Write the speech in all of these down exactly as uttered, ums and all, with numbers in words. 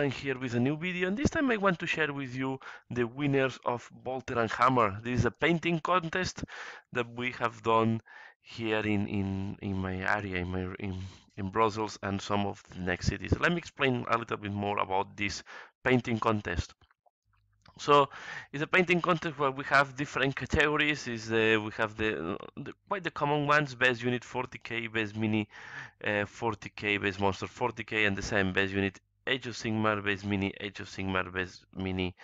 I'm here with a new video, and this time I want to share with you the winners of Bolter and Hammer. This is a painting contest that we have done here in, in, in my area, in, my, in, in Brussels and some of the next cities. Let me explain a little bit more about this painting contest. So it's a painting contest where we have different categories. Is uh, we have the, the quite the common ones: best unit forty K, best mini uh, forty K, best monster forty K, and the same best unit Age of Sigmar, best mini Age of Sigmar, best mini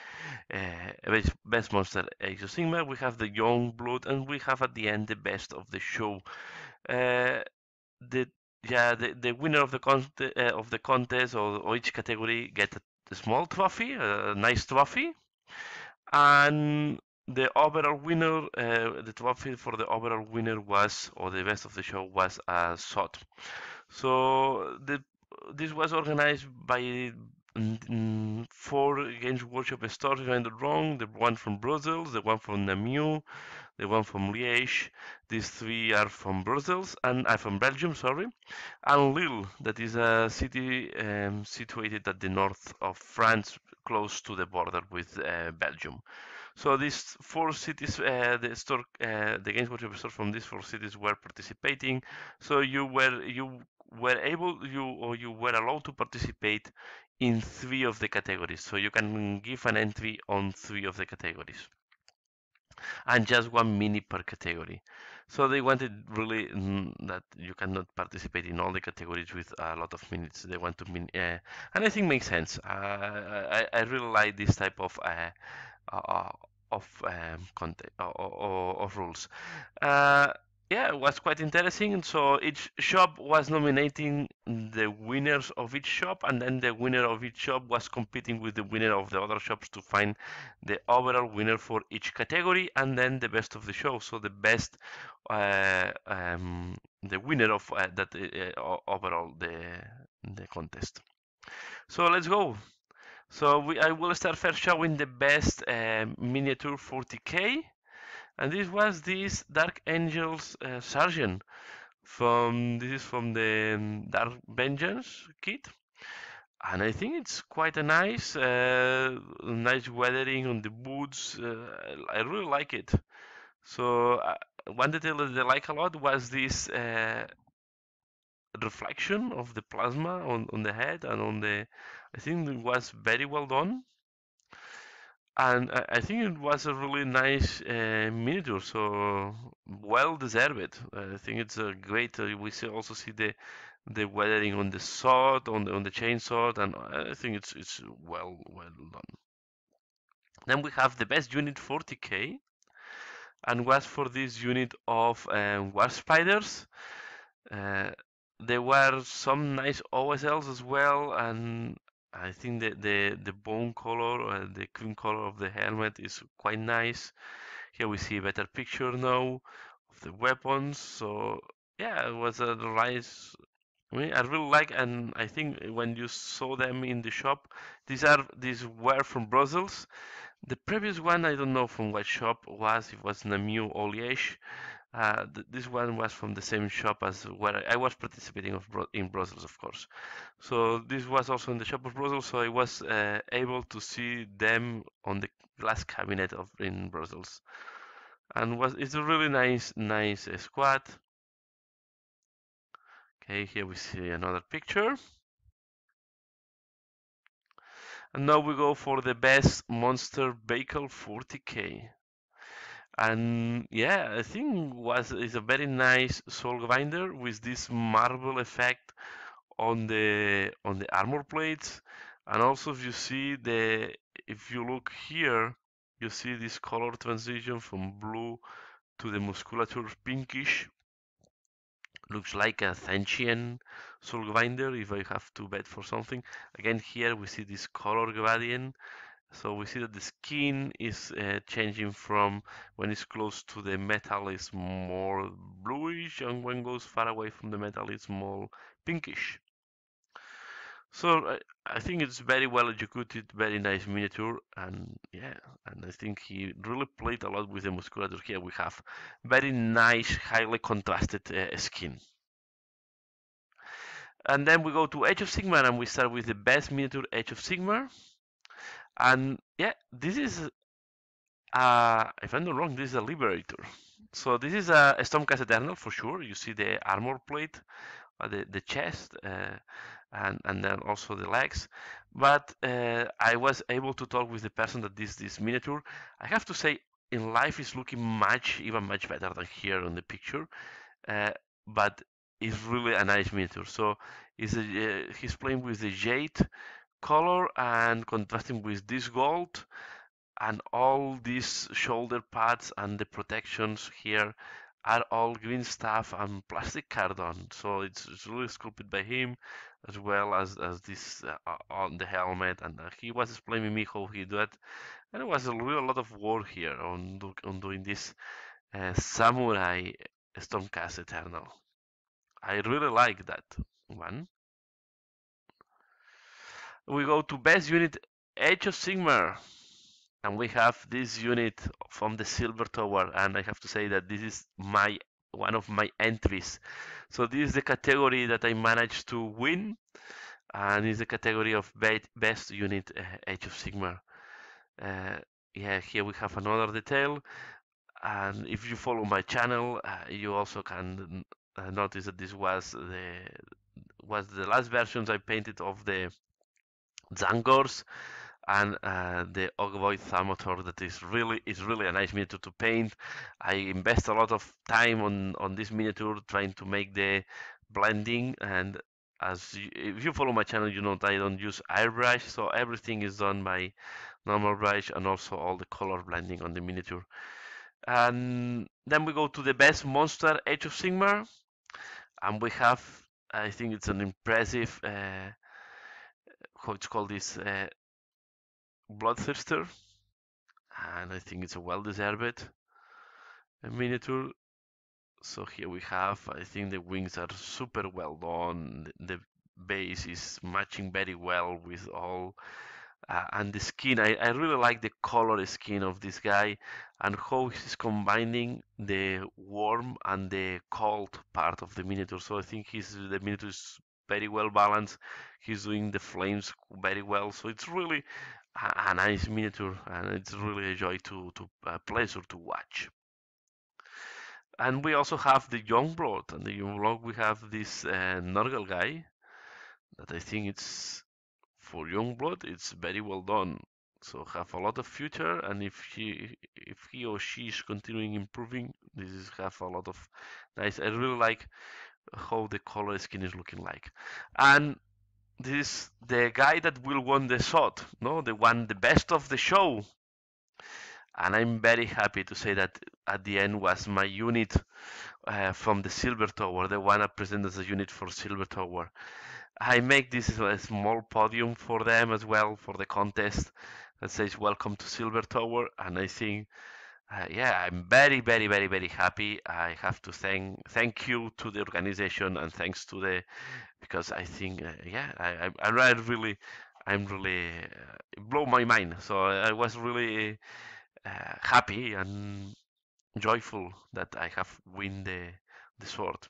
uh, best, best monster Age of Sigmar. We have the young blood, and we have at the end the best of the show. Uh, the yeah the, the winner of the con uh, of the contest or, or each category get a, a small trophy, a nice trophy. And the overall winner, uh, the trophy for the overall winner was, or the best of the show was a shot. So the, this was organized by mm, four Games Workshop stores, if I'm not wrong. The one from Brussels, the one from Namur, the one from Liège. These three are from Brussels and uh, from Belgium, sorry, and Lille, that is a city um, situated at the north of France, close to the border with uh, Belgium. So these four cities, uh, the store, uh, the Games Workshop store from these four cities were participating. So you were you were able you or you were allowed to participate in three of the categories. So you can give an entry on three of the categories, and just one mini per category. So they wanted really mm, that you cannot participate in all the categories with a lot of minutes. They want to min uh, and I think makes sense. Uh, I, I really like this type of uh, uh, of um, content or, or, or rules. Uh, yeah, it was quite interesting. And so each shop was nominating the winners of each shop, and then the winner of each shop was competing with the winner of the other shops to find the overall winner for each category, and then the best of the show. So the best, uh, um, the winner of uh, that uh, overall the the contest. So let's go. So we, I will start first showing the best uh, miniature forty K. And this was this Dark Angels uh, Sergeant from this is from the Dark Vengeance kit, and I think it's quite a nice, uh, nice weathering on the boots. Uh, I really like it. So uh, one detail that I like a lot was this uh, reflection of the plasma on on the head and on the. I think it was very well done. And I think it was a really nice uh, miniature, so well deserved. I think it's a great. Uh, we see also see the the weathering on the sword, on the on the chainsaw, and I think it's it's well well done. Then we have the best unit forty K, and was for this unit of um, war spiders. Uh, there were some nice O S Ls as well, and. I think the, the, the bone color, uh, the cream color of the helmet is quite nice. Here we see a better picture now of the weapons. So yeah, it was a nice, I mean, I really like, and I think when you saw them in the shop, these are these were from Brussels. The previous one, I don't know from what shop was, it was Namur or Liège. Uh, th this one was from the same shop as where I was participating of Bru in Brussels, of course. So this was also in the shop of Brussels, so I was uh, able to see them on the glass cabinet of in Brussels, and was it's a really nice, nice uh, squad. Okay, here we see another picture. And now we go for the best monster vehicle forty K. And yeah, I think was is a very nice soul grinder with this marble effect on the on the armor plates, and also if you see the if you look here, you see this color transition from blue to the musculature pinkish. Looks like a Thanchian soul grinder if I have to bet for something. Again, here we see this color gradient. So we see that the skin is uh, changing from when it's close to the metal is more bluish, and when it goes far away from the metal it's more pinkish. So I, I think it's very well executed, very nice miniature, and yeah, and I think he really played a lot with the musculature. Here we have very nice, highly contrasted uh, skin. And then we go to Age of Sigmar, and we start with the best miniature Age of Sigmar. And yeah, this is, uh, if I'm not wrong, this is a Liberator. So this is a, a Stormcast Eternal for sure. You see the armor plate, uh, the, the chest, uh, and, and then also the legs. But uh, I was able to talk with the person that did this miniature. I have to say, in life is looking much, even much better than here on the picture. Uh, but it's really a nice miniature. So he's, a, uh, he's playing with the jade color and contrasting with this gold and all these shoulder pads, and the protections here are all green stuff and plastic cardon. So it's, it's really sculpted by him, as well as, as this uh, on the helmet. And uh, he was explaining me how he did it. And it was a real lot of work here on, do, on doing this uh, samurai Stormcast Eternal. I really like that one. We go to best unit Age of Sigmar, and we have this unit from the Silver Tower, and I have to say that this is my one of my entries. So this is the category that I managed to win, and is the category of best unit Age of Sigmar. Uh, yeah, here we have another detail, and if you follow my channel, uh, you also can Uh, notice that this was the was the last versions I painted of the Zangors and uh, the Ogroid Thaumaturge. That is really is really a nice miniature to paint. I invest a lot of time on on this miniature trying to make the blending, and as you, if you follow my channel, you know that I don't use airbrush, so everything is done by normal brush, and also all the color blending on the miniature. And then we go to the best monster Age of Sigmar, and we have, I think it's an impressive, uh, how it's called this, uh, bloodthirster, and I think it's a well-deserved miniature. So here we have, I think the wings are super well done, the base is matching very well with all, Uh, and the skin, I, I really like the color skin of this guy, and how he's combining the warm and the cold part of the miniature. So I think he's, the miniature is very well balanced. He's doing the flames very well. So it's really a, a nice miniature, and it's really a joy to, to a pleasure to watch. And we also have the young blood, and the young blood we have this uh, Nurgle guy that I think it's, for young blood, it's very well done. So have a lot of future, and if he, if he or she is continuing improving, this is have a lot of nice. I really like how the color skin is looking like. And this is the guy that will won the shot, no, the one, the best of the show. And I'm very happy to say that at the end was my unit uh, from the Silver Tower, the one I presented as a unit for Silver Tower. I make this a small podium for them as well, for the contest that says welcome to Silver Tower. And I think, uh, yeah, I'm very, very, very, very happy. I have to thank thank you to the organization, and thanks to the, because I think, uh, yeah, I, I, I really, I'm really, uh, it blew my mind. So I was really uh, happy and joyful that I have win the, the sword.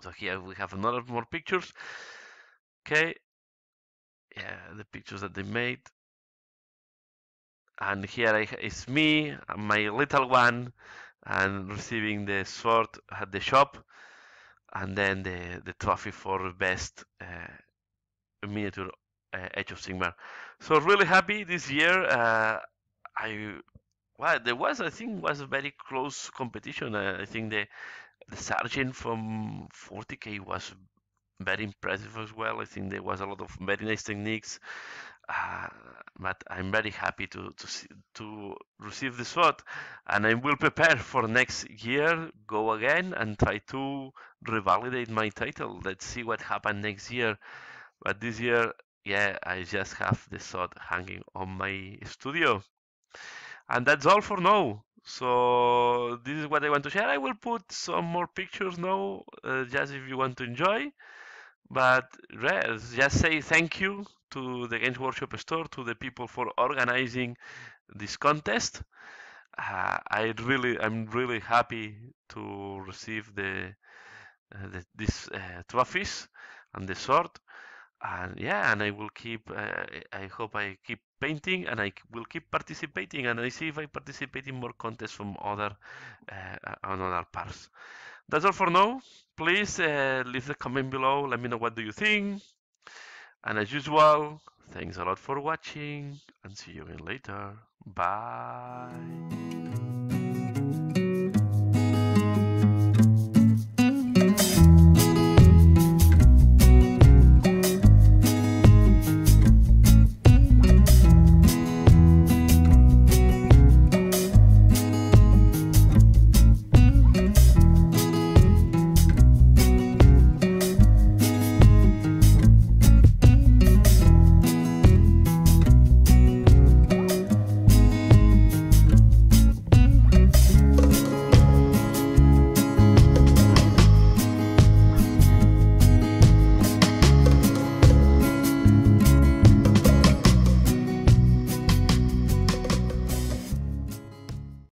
So here we have another more pictures. Okay, yeah, the pictures that they made. And here I, it's me, my little one, and receiving the sword at the shop, and then the the trophy for best uh, miniature uh, Age of Sigmar. So really happy this year. Uh, I well, there was I think was a very close competition. Uh, I think the. The sergeant from forty K was very impressive as well. I think there was a lot of very nice techniques, uh, but I'm very happy to to see, to receive the sword, and I will prepare for next year, go again and try to revalidate my title. Let's see what happens next year. But this year, yeah, I just have the sword hanging on my studio, and that's all for now. So this is what I want to share. I will put some more pictures now, uh, just if you want to enjoy. But yeah, just say thank you to the Games Workshop store, to the people for organizing this contest. Uh, I really, I'm really happy to receive the, uh, the these uh, trophies. and the sword. And yeah, and I will keep, uh, I hope I keep painting, and I will keep participating, and I see if I participate in more contests from other, uh, on other parts. That's all for now. Please uh, leave a comment below, let me know what do you think. And as usual, thanks a lot for watching, and see you again later. Bye.